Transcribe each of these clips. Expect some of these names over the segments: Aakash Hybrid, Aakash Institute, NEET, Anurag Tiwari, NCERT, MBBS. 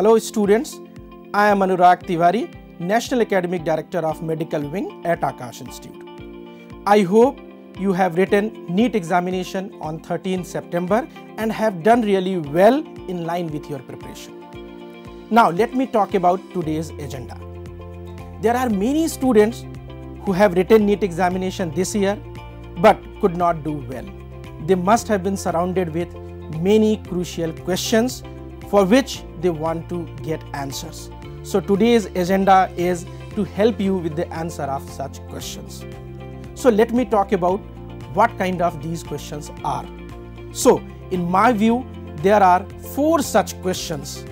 Hello students, I am Anurag Tiwari, National Academic Director of Medical Wing at Aakash Institute. I hope you have written NEET examination on 13 September and have done really well in line with your preparation. Now let me talk about today's agenda. There are many students who have written NEET examination this year but could not do well. They must have been surrounded with many crucial questions for which they want to get answers. So today's agenda is to help you with the answer of such questions. So let me talk about what kind of these questions are. So in my view, there are four such questions.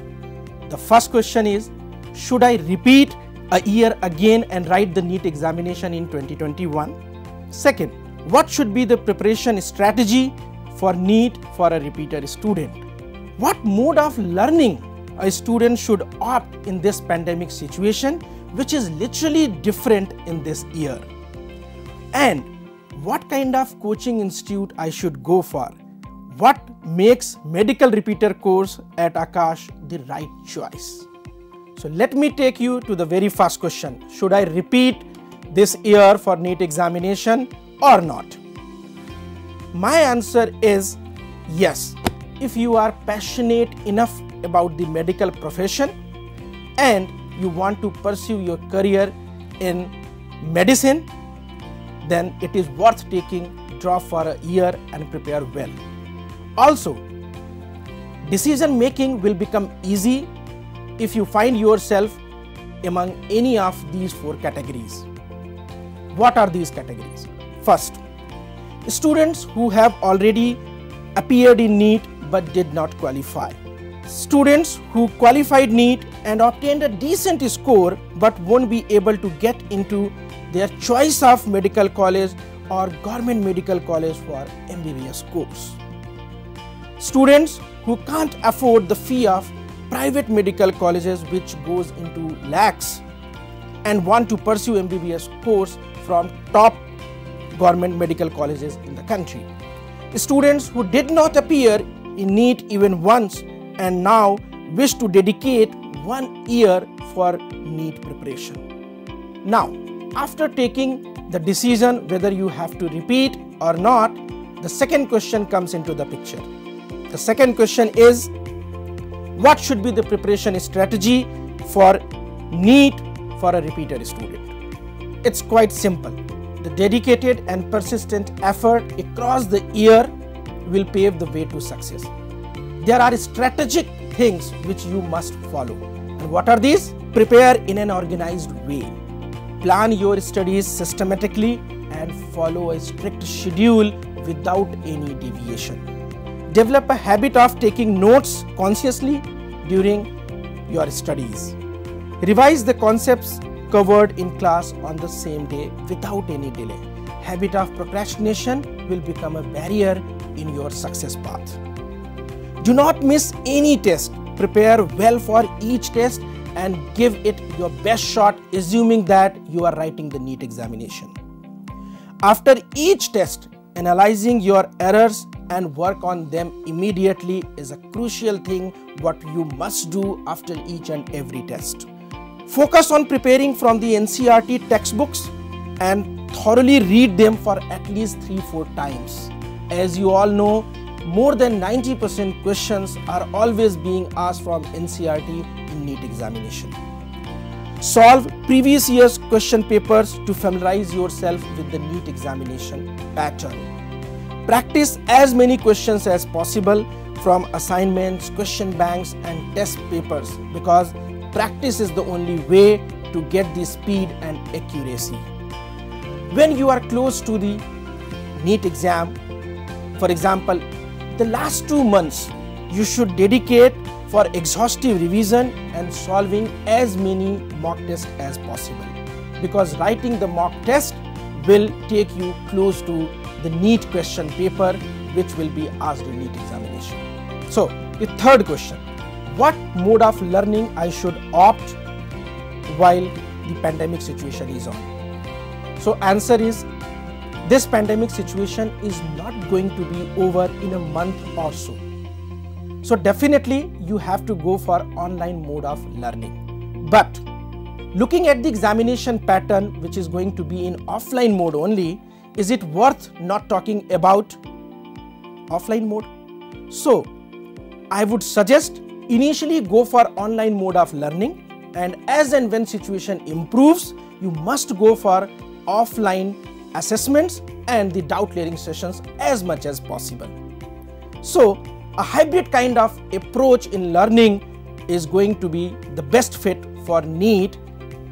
The first question is, should I repeat a year again and write the NEET examination in 2021? Second, what should be the preparation strategy for NEET for a repeater student? What mode of learning a student should opt in this pandemic situation, which is literally different in this year? And what kind of coaching institute I should go for? What makes medical repeater course at Aakash the right choice? So let me take you to the very first question. Should I repeat this year for NEET examination or not? My answer is yes. If you are passionate enough about the medical profession and you want to pursue your career in medicine, then it is worth taking drop for a year and prepare well. Also, decision making will become easy if you find yourself among any of these four categories. What are these categories? First, students who have already appeared in NEET but did not qualify. Students who qualified NEET and obtained a decent score but won't be able to get into their choice of medical college or government medical college for MBBS course. Students who can't afford the fee of private medical colleges, which goes into lakhs, and want to pursue MBBS course from top government medical colleges in the country. Students who did not appear in NEET even once and now wish to dedicate 1 year for NEET preparation. Now, after taking the decision whether you have to repeat or not, the second question comes into the picture. The second question is, what should be the preparation strategy for NEET for a repeater student? It's quite simple. The dedicated and persistent effort across the year will pave the way to success. There are strategic things which you must follow. And what are these? Prepare in an organized way. Plan your studies systematically and follow a strict schedule without any deviation. Develop a habit of taking notes consciously during your studies. Revise the concepts covered in class on the same day without any delay. Habit of procrastination will become a barrier in your success path. Do not miss any test. Prepare well for each test and give it your best shot, assuming that you are writing the NEET examination. After each test, analyzing your errors and work on them immediately is a crucial thing what you must do after each and every test. Focus on preparing from the NCERT textbooks and thoroughly read them for at least 3-4 times. As you all know, more than 90% questions are always being asked from NCERT in NEET examination. Solve previous year's question papers to familiarize yourself with the NEET examination pattern. Practice as many questions as possible from assignments, question banks and test papers, because practice is the only way to get the speed and accuracy. When you are close to the NEET exam, for example, the last 2 months, you should dedicate for exhaustive revision and solving as many mock tests as possible, because writing the mock test will take you close to the NEET question paper which will be asked in NEET examination. So the third question, what mode of learning I should opt while the pandemic situation is on? So answer is, this pandemic situation is not going to be over in a month or so. So definitely you have to go for online mode of learning. But looking at the examination pattern which is going to be in offline mode only, is it worth not talking about offline mode? So I would suggest initially go for online mode of learning, and as and when situation improves, you must go for offline assessments and the doubt clearing sessions as much as possible. So a hybrid kind of approach in learning is going to be the best fit for NEET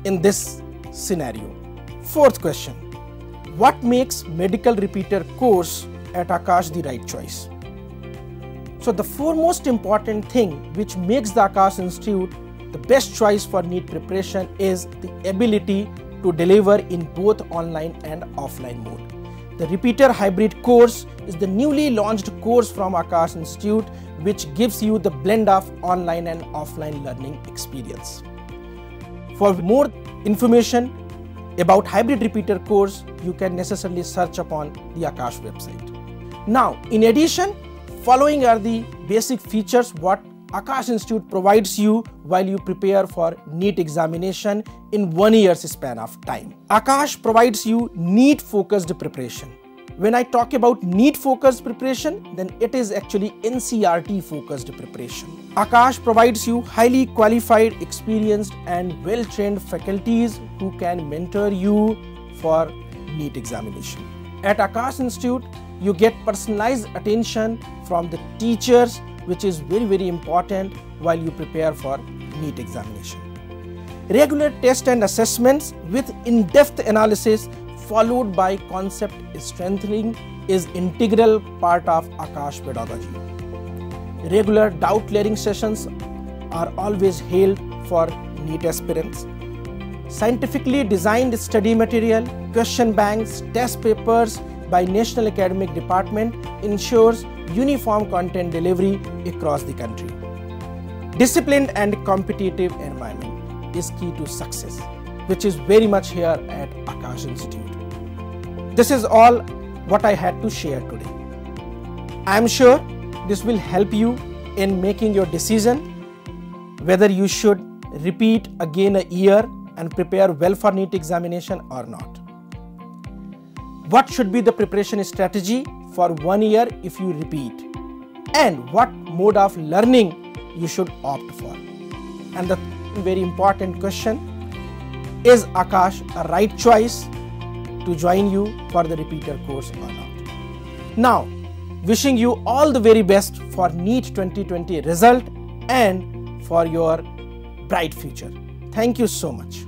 in this scenario. Fourth question, what makes medical repeater course at Aakash the right choice? So the foremost important thing which makes the Aakash Institute the best choice for NEET preparation is the ability to deliver in both online and offline mode. The repeater hybrid course is the newly launched course from Aakash Institute which gives you the blend of online and offline learning experience. For more information about hybrid repeater course, you can necessarily search upon the Aakash website. Now, in addition, following are the basic features what Aakash Institute provides you while you prepare for NEET examination in 1 year's span of time. Aakash provides you NEET focused preparation. When I talk about NEET focused preparation, then it is actually NCERT focused preparation. Aakash provides you highly qualified, experienced and well-trained faculties who can mentor you for NEET examination. At Aakash Institute, you get personalized attention from the teachers, which is very, very important while you prepare for NEET examination. Regular tests and assessments with in-depth analysis followed by concept strengthening is integral part of Aakash pedagogy. Regular doubt clearing sessions are always held for NEET aspirants. Scientifically designed study material, question banks, test papers by National Academic Department ensures uniform content delivery across the country. Disciplined and competitive environment is key to success, which is very much here at Aakash Institute. This is all what I had to share today. I am sure this will help you in making your decision whether you should repeat again a year and prepare well for NEET examination or not. What should be the preparation strategy for 1 year if you repeat, and what mode of learning you should opt for? And the very important question, is Aakash a right choice to join you for the repeater course or not? Now, wishing you all the very best for NEET 2020 result and for your bright future. Thank you so much.